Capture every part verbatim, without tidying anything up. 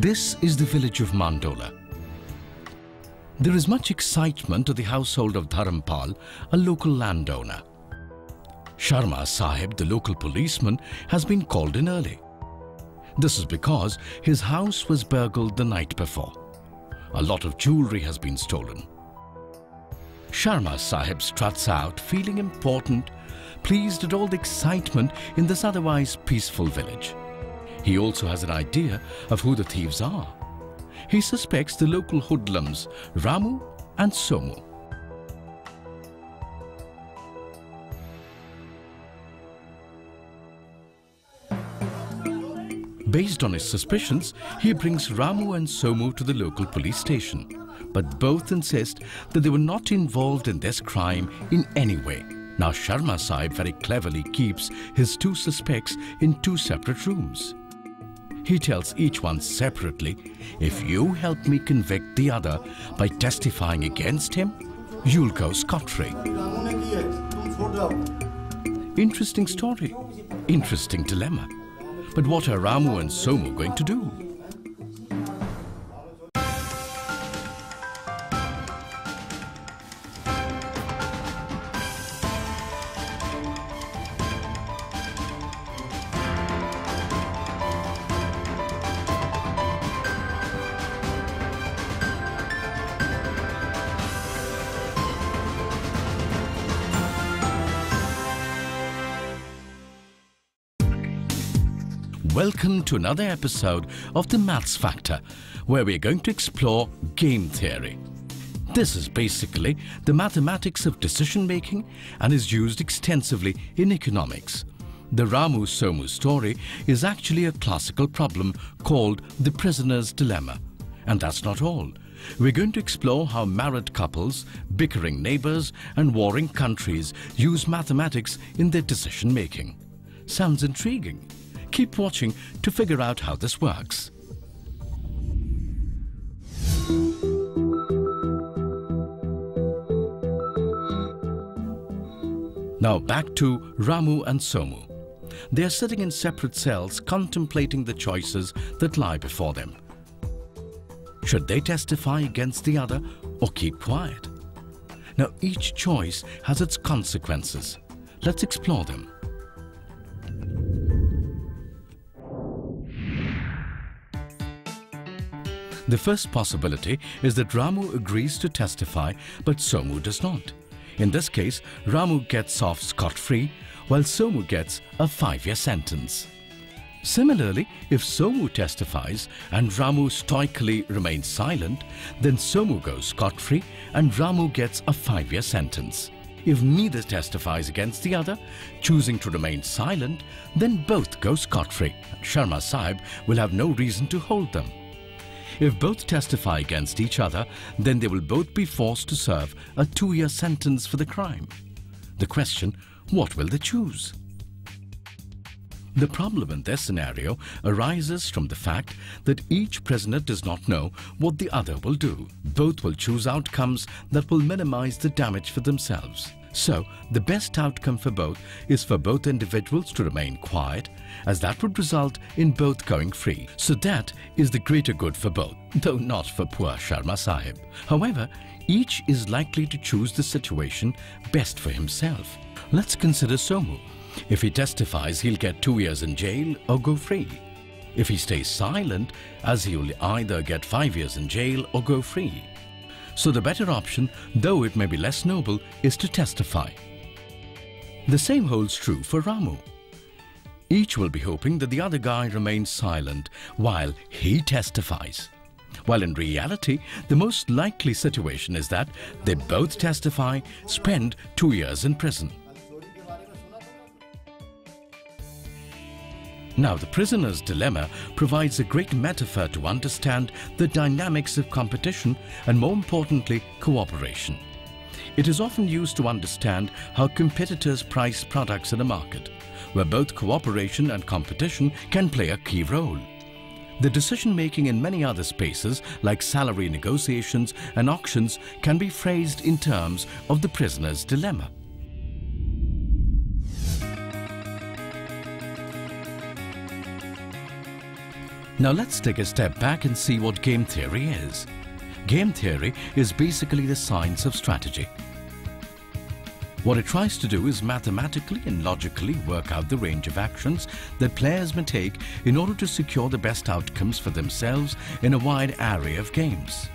This is the village of Mandola. There is much excitement at the household of Dharampal, a local landowner. Sharma Sahib, the local policeman, has been called in early. This is because his house was burgled the night before. A lot of jewelry has been stolen. Sharma Sahib struts out, feeling important, pleased at all the excitement in this otherwise peaceful village. He also has an idea of who the thieves are. He suspects the local hoodlums, Ramu and Somu. Based on his suspicions, he brings Ramu and Somu to the local police station, but both insist that they were not involved in this crime in any way. Now Sharma Sahib very cleverly keeps his two suspects in two separate rooms. He tells each one separately, if you help me convict the other by testifying against him, you'll go scot-free. Interesting story, interesting dilemma. But what are Ramu and Somu going to do? Welcome to another episode of The Maths Factor, where we're going to explore game theory. This is basically the mathematics of decision-making and is used extensively in economics. The Ramu-Somu story is actually a classical problem called the Prisoner's Dilemma. And that's not all. We're going to explore how married couples, bickering neighbors, and warring countries use mathematics in their decision-making. Sounds intriguing. Keep watching to figure out how this works. Now back to Ramu and Somu. They are sitting in separate cells contemplating the choices that lie before them. Should they testify against the other or keep quiet? Now each choice has its consequences. Let's explore them. The first possibility is that Ramu agrees to testify, but Somu does not. In this case, Ramu gets off scot-free, while Somu gets a five-year sentence. Similarly, if Somu testifies and Ramu stoically remains silent, then Somu goes scot-free and Ramu gets a five-year sentence. If neither testifies against the other, choosing to remain silent, then both go scot-free. Sharma Sahib will have no reason to hold them. If both testify against each other, then they will both be forced to serve a two-year sentence for the crime. The question, what will they choose? The problem in this scenario arises from the fact that each prisoner does not know what the other will do. Both will choose outcomes that will minimize the damage for themselves. So, the best outcome for both is for both individuals to remain quiet, as that would result in both going free. So that is the greater good for both, though not for poor Sharma Sahib. However, each is likely to choose the situation best for himself. Let's consider Somu. If he testifies, he'll get two years in jail or go free. If he stays silent, as he'll either get five years in jail or go free. So the better option, though it may be less noble, is to testify. The same holds true for Ramu. Each will be hoping that the other guy remains silent while he testifies. While in reality, the most likely situation is that they both testify, spend two years in prison. Now, the Prisoner's Dilemma provides a great metaphor to understand the dynamics of competition and, more importantly, cooperation. It is often used to understand how competitors price products in a market, where both cooperation and competition can play a key role. The decision-making in many other spaces, like salary negotiations and auctions, can be phrased in terms of the Prisoner's Dilemma. Now let's take a step back and see what game theory is. Game theory is basically the science of strategy. What it tries to do is mathematically and logically work out the range of actions that players may take in order to secure the best outcomes for themselves in a wide array of games.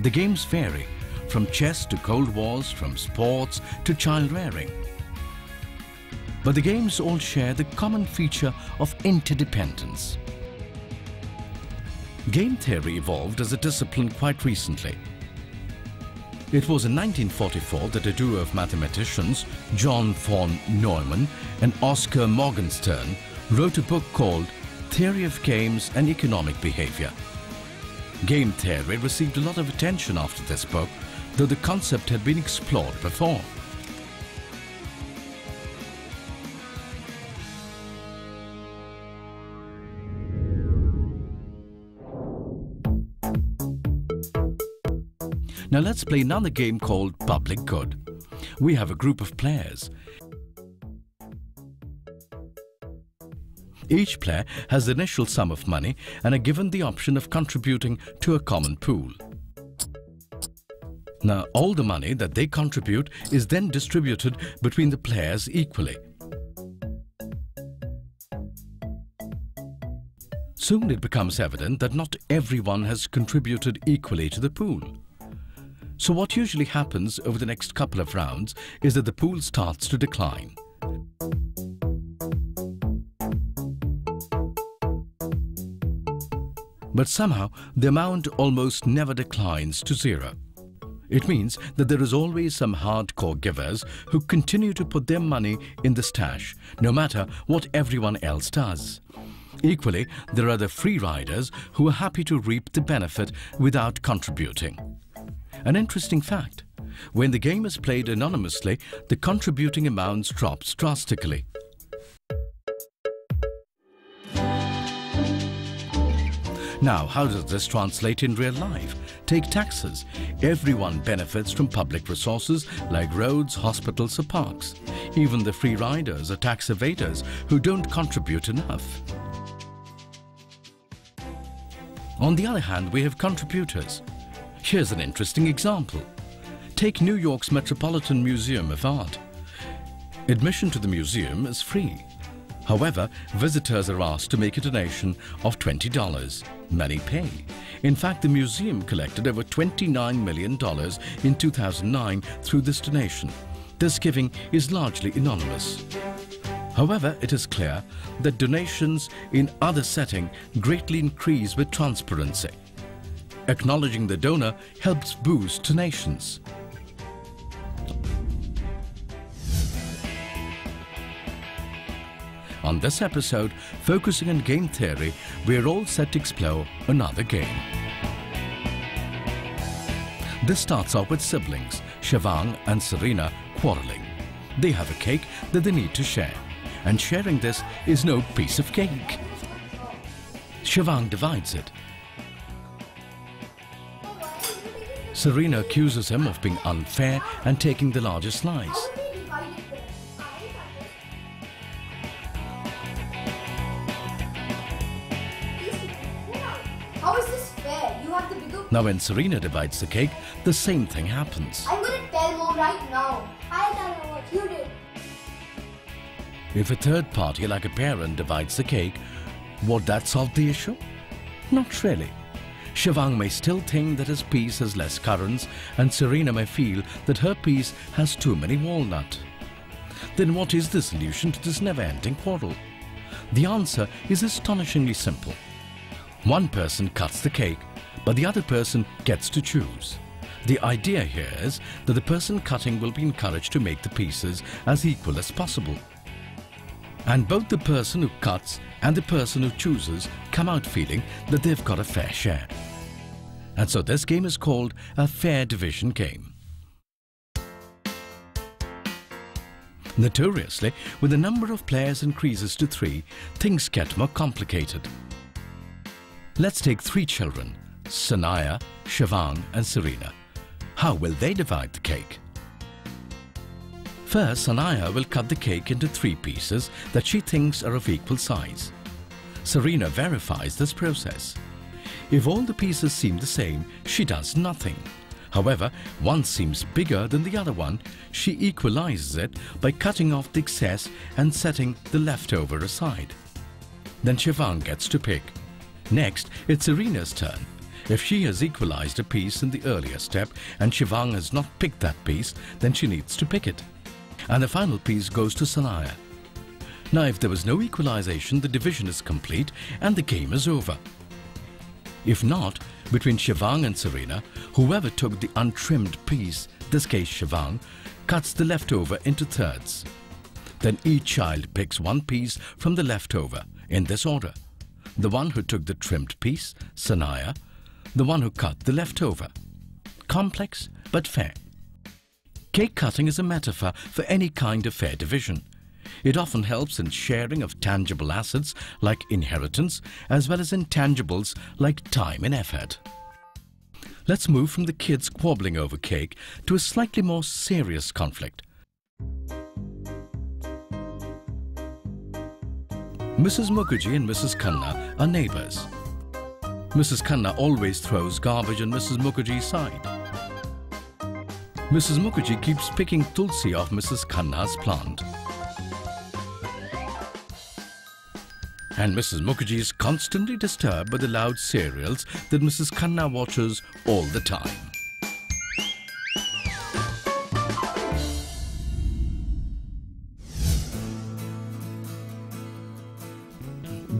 The games vary, from chess to Cold Wars, from sports to child rearing. But the games all share the common feature of interdependence. Game theory evolved as a discipline quite recently. It was in nineteen forty-four that a duo of mathematicians, John von Neumann and Oscar Morgenstern, wrote a book called Theory of Games and Economic Behavior. Game theory received a lot of attention after this book, though the concept had been explored before. Now let's play another game called Public Good. We have a group of players. Each player has the initial sum of money and are given the option of contributing to a common pool. Now all the money that they contribute is then distributed between the players equally. Soon it becomes evident that not everyone has contributed equally to the pool. So what usually happens over the next couple of rounds is that the pool starts to decline. But somehow, the amount almost never declines to zero. It means that there is always some hardcore givers who continue to put their money in the stash, no matter what everyone else does. Equally, there are the free riders who are happy to reap the benefit without contributing. An interesting fact, when the game is played anonymously, the contributing amounts drops drastically. Now, how does this translate in real life? Take taxes. Everyone benefits from public resources like roads, hospitals or parks. Even the free riders are tax evaders who don't contribute enough. On the other hand, we have contributors. Here's an interesting example. Take New York's Metropolitan Museum of Art. Admission to the museum is free. However, visitors are asked to make a donation of twenty dollars. Many pay. In fact, the museum collected over twenty-nine million dollars in two thousand nine through this donation. This giving is largely anonymous. However, it is clear that donations in other settings greatly increase with transparency. Acknowledging the donor helps boost donations. On this episode, focusing on game theory, we're all set to explore another game. This starts off with siblings, Shivang and Serena, quarreling. They have a cake that they need to share, and sharing this is no piece of cake. Shivang divides it. Serena accuses him of being unfair and taking the largest slice. How is this fair? You have the bigger... Now when Serena divides the cake, the same thing happens. I'm going to tell Mom right now. I don't know what you did. If a third party, like a parent, divides the cake, would that solve the issue? Not really. Shivang may still think that his piece has less currants, and Serena may feel that her piece has too many walnut. Then what is the solution to this never-ending quarrel? The answer is astonishingly simple. One person cuts the cake, but the other person gets to choose. The idea here is that the person cutting will be encouraged to make the pieces as equal as possible. And both the person who cuts and the person who chooses come out feeling that they've got a fair share. And so this game is called a fair division game. Notoriously, when the number of players increases to three, things get more complicated. Let's take three children, Sanaya, Shivang and Serena. How will they divide the cake? First, Sanaya will cut the cake into three pieces that she thinks are of equal size. Serena verifies this process. If all the pieces seem the same, she does nothing. However, one seems bigger than the other one, she equalizes it by cutting off the excess and setting the leftover aside. Then Shivang gets to pick. Next, it's Serena's turn. If she has equalized a piece in the earlier step and Shivang has not picked that piece, then she needs to pick it. And the final piece goes to Sanaya. Now, if there was no equalization, the division is complete and the game is over. If not, between Shivang and Serena, whoever took the untrimmed piece, this case Shivang, cuts the leftover into thirds. Then each child picks one piece from the leftover, in this order. The one who took the trimmed piece, Sanaya, the one who cut the leftover. Complex, but fair. Cake cutting is a metaphor for any kind of fair division. It often helps in sharing of tangible assets like inheritance, as well as intangibles like time and effort. Let's move from the kids quabbling over cake to a slightly more serious conflict. Missus Mukherjee and Missus Khanna are neighbours. Missus Khanna always throws garbage on Missus Mukherjee's side. Missus Mukherjee keeps picking tulsi off Missus Khanna's plant. And Missus Mukherjee is constantly disturbed by the loud serials that Missus Khanna watches all the time.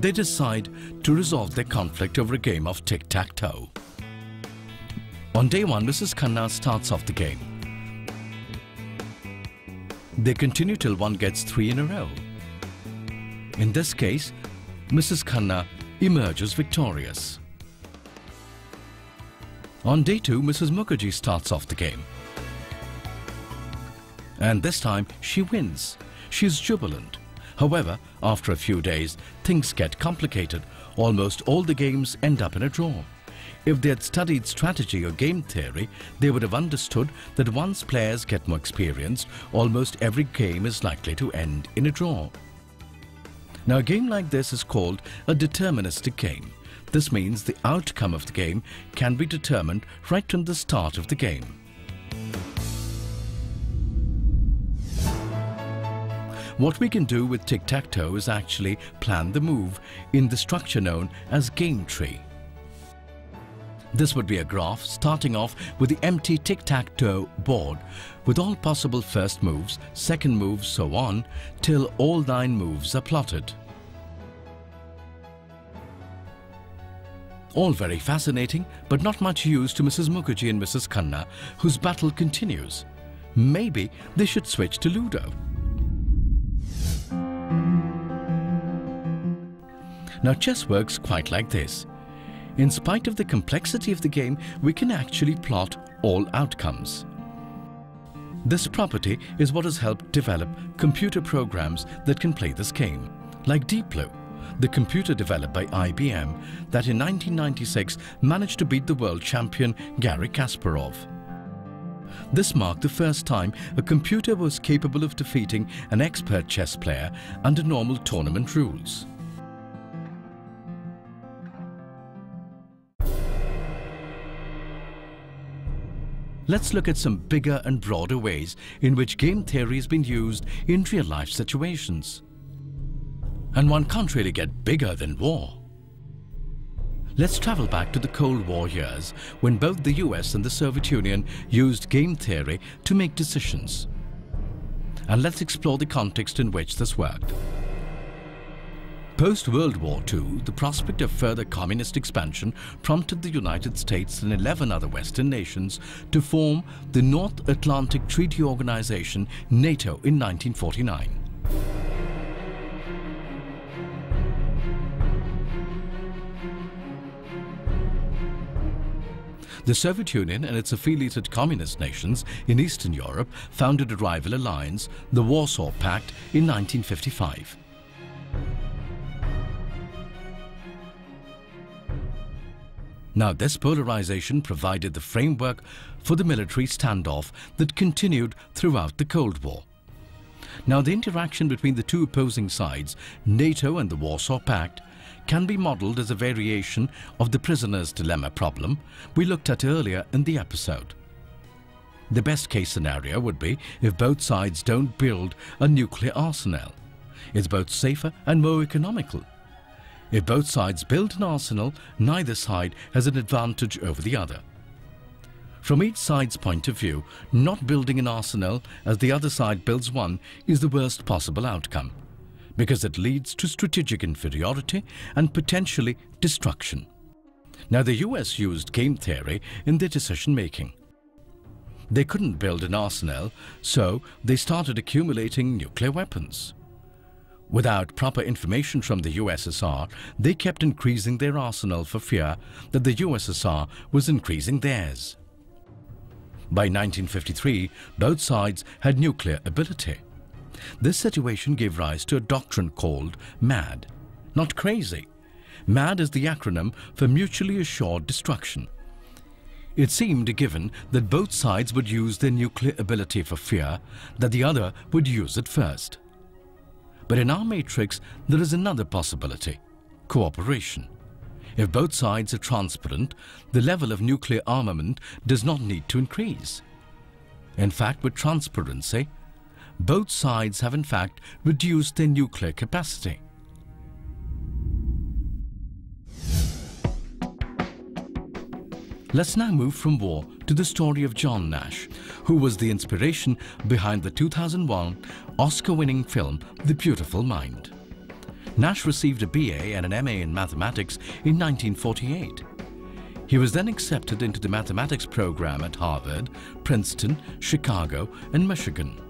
They decide to resolve their conflict over a game of tic-tac-toe. On day one, Missus Khanna starts off the game. They continue till one gets three in a row. In this case, Missus Khanna emerges victorious. On day two, Missus Mukherjee starts off the game. And this time, she wins. She's jubilant. However, after a few days, things get complicated. Almost all the games end up in a draw. If they had studied strategy or game theory, they would have understood that once players get more experienced, almost every game is likely to end in a draw. Now, a game like this is called a deterministic game. This means the outcome of the game can be determined right from the start of the game. What we can do with tic-tac-toe is actually plan the move in the structure known as game tree. This would be a graph starting off with the empty tic-tac-toe board with all possible first moves, second moves, so on, till all nine moves are plotted. All very fascinating, but not much use to Missus Mukherjee and Missus Khanna, whose battle continues. Maybe they should switch to Ludo. Now, chess works quite like this. In spite of the complexity of the game, we can actually plot all outcomes. This property is what has helped develop computer programs that can play this game, like Deep Blue, the computer developed by I B M that in nineteen ninety-six managed to beat the world champion Gary Kasparov. This marked the first time a computer was capable of defeating an expert chess player under normal tournament rules. Let's look at some bigger and broader ways in which game theory has been used in real-life situations. And one can't really get bigger than war. Let's travel back to the Cold War years when both the U S and the Soviet Union used game theory to make decisions. And let's explore the context in which this worked. Post-World War Two, the prospect of further communist expansion prompted the United States and eleven other Western nations to form the North Atlantic Treaty Organization, NATO, in nineteen forty-nine. The Soviet Union and its affiliated communist nations in Eastern Europe founded a rival alliance, the Warsaw Pact, in nineteen fifty-five. Now, this polarization provided the framework for the military standoff that continued throughout the Cold War. Now, the interaction between the two opposing sides, NATO and the Warsaw Pact, can be modeled as a variation of the prisoner's dilemma problem we looked at earlier in the episode. The best case scenario would be if both sides don't build a nuclear arsenal. It's both safer and more economical. If both sides build an arsenal, neither side has an advantage over the other. From each side's point of view, not building an arsenal as the other side builds one is the worst possible outcome, because it leads to strategic inferiority and potentially destruction. Now, the U S used game theory in their decision making. They couldn't build an arsenal, so they started accumulating nuclear weapons. Without proper information from the U S S R, they kept increasing their arsenal for fear that the U S S R was increasing theirs. By nineteen fifty-three, both sides had nuclear ability. This situation gave rise to a doctrine called MAD, not crazy. MAD is the acronym for Mutually Assured Destruction. It seemed given that both sides would use their nuclear ability for fear that the other would use it first. But in our matrix, there is another possibility, cooperation. If both sides are transparent, the level of nuclear armament does not need to increase. In fact, with transparency, both sides have in fact reduced their nuclear capacity. Let's now move from war to the story of John Nash, who was the inspiration behind the two thousand one Oscar-winning film The Beautiful Mind. Nash received a B A and an M A in mathematics in nineteen forty-eight. He was then accepted into the mathematics program at Harvard, Princeton, Chicago, and Michigan.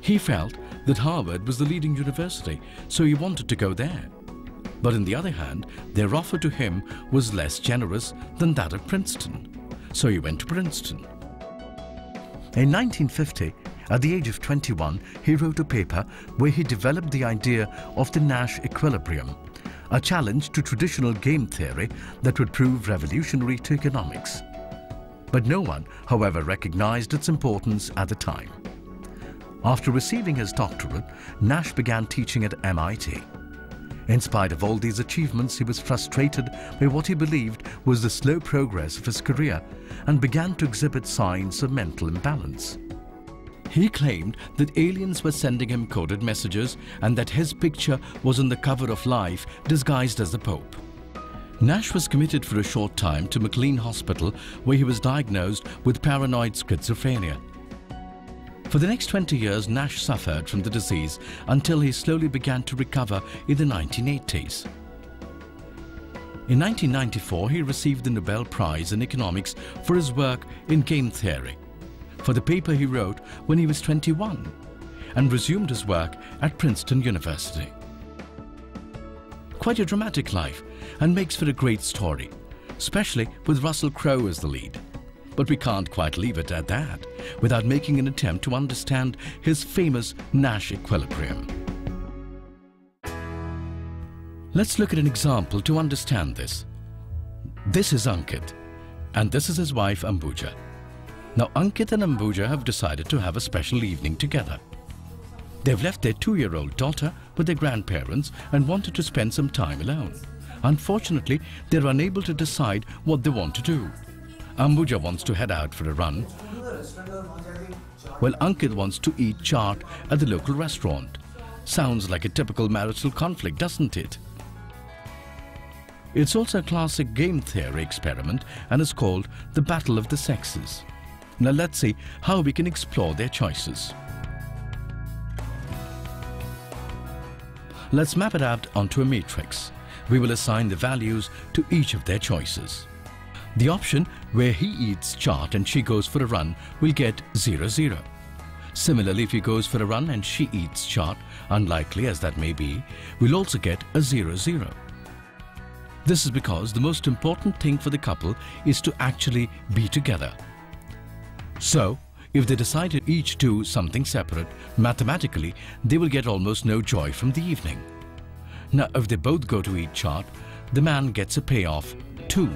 He felt that Harvard was the leading university, so he wanted to go there. But on the other hand, their offer to him was less generous than that of Princeton. So he went to Princeton. In nineteen fifty, at the age of twenty-one, he wrote a paper where he developed the idea of the Nash equilibrium, a challenge to traditional game theory that would prove revolutionary to economics. But no one, however, recognized its importance at the time. After receiving his doctorate, Nash began teaching at M I T. In spite of all these achievements, he was frustrated by what he believed was the slow progress of his career and began to exhibit signs of mental imbalance. He claimed that aliens were sending him coded messages and that his picture was on the cover of Life disguised as the Pope. Nash was committed for a short time to McLean Hospital, where he was diagnosed with paranoid schizophrenia. For the next twenty years, Nash suffered from the disease until he slowly began to recover in the nineteen eighties. In nineteen ninety-four, he received the Nobel Prize in Economics for his work in game theory, for the paper he wrote when he was twenty-one, and resumed his work at Princeton University. Quite a dramatic life, and makes for a great story, especially with Russell Crowe as the lead. But we can't quite leave it at that without making an attempt to understand his famous Nash equilibrium. Let's look at an example to understand this. This is Ankit, and this is his wife Ambuja. Now, Ankit and Ambuja have decided to have a special evening together. They've left their two-year-old daughter with their grandparents and wanted to spend some time alone. Unfortunately, they're unable to decide what they want to do. Ambuja wants to head out for a run, while Ankit wants to eat chaat at the local restaurant. Sounds like a typical marital conflict, doesn't it? It's also a classic game theory experiment and is called the Battle of the Sexes. Now let's see how we can explore their choices. Let's map it out onto a matrix. We will assign the values to each of their choices. The option where he eats chaat and she goes for a run will get zero, zero. Similarly, if he goes for a run and she eats chaat, unlikely as that may be, we'll also get a zero, zero. This is because the most important thing for the couple is to actually be together. So, if they decide to each do something separate, mathematically, they will get almost no joy from the evening. Now, if they both go to eat chaat, the man gets a payoff, two.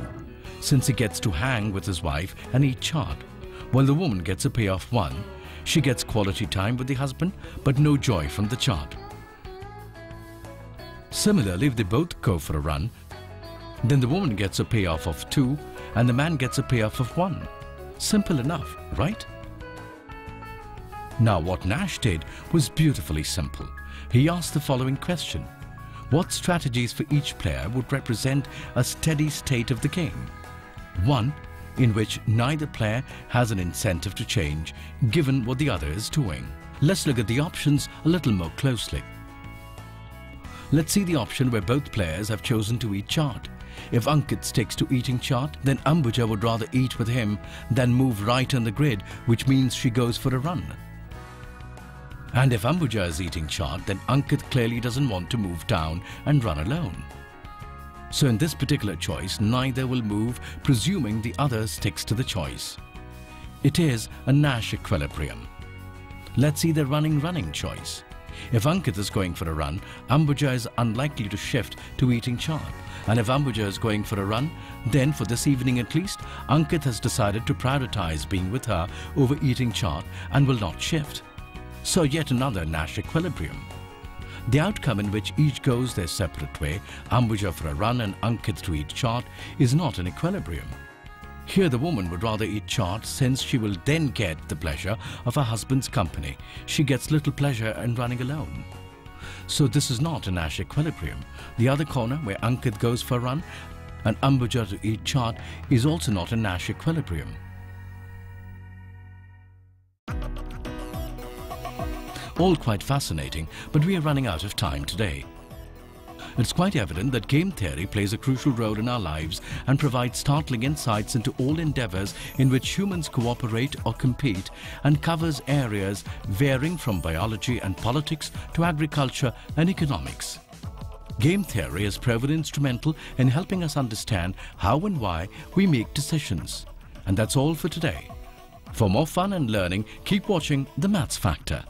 Since he gets to hang with his wife and eat chaat, while the woman gets a payoff one. She gets quality time with the husband, but no joy from the chaat. Similarly, if they both go for a run, then the woman gets a payoff of two and the man gets a payoff of one. Simple enough, right? Now, what Nash did was beautifully simple. He asked the following question. What strategies for each player would represent a steady state of the game? One in which neither player has an incentive to change, given what the other is doing. Let's look at the options a little more closely. Let's see the option where both players have chosen to eat chart. If Ankit sticks to eating chart, then Ambuja would rather eat with him than move right on the grid, which means she goes for a run. And if Ambuja is eating chart, then Ankit clearly doesn't want to move down and run alone. So in this particular choice, neither will move, presuming the other sticks to the choice. It is a Nash equilibrium. Let's see the running running choice. If Ankit is going for a run, Ambuja is unlikely to shift to eating chart. And if Ambuja is going for a run, then for this evening at least, Ankit has decided to prioritize being with her over eating chart and will not shift. So yet another Nash equilibrium. The outcome in which each goes their separate way, Ambuja for a run and Ankit to eat chart, is not an equilibrium. Here the woman would rather eat chart since she will then get the pleasure of her husband's company. She gets little pleasure in running alone. So this is not a Nash equilibrium. The other corner where Ankit goes for a run and Ambuja to eat chart is also not a Nash equilibrium. All quite fascinating, but we are running out of time today. It's quite evident that game theory plays a crucial role in our lives and provides startling insights into all endeavors in which humans cooperate or compete, and covers areas varying from biology and politics to agriculture and economics. Game theory has proven instrumental in helping us understand how and why we make decisions. And that's all for today. For more fun and learning, keep watching The Maths Factor.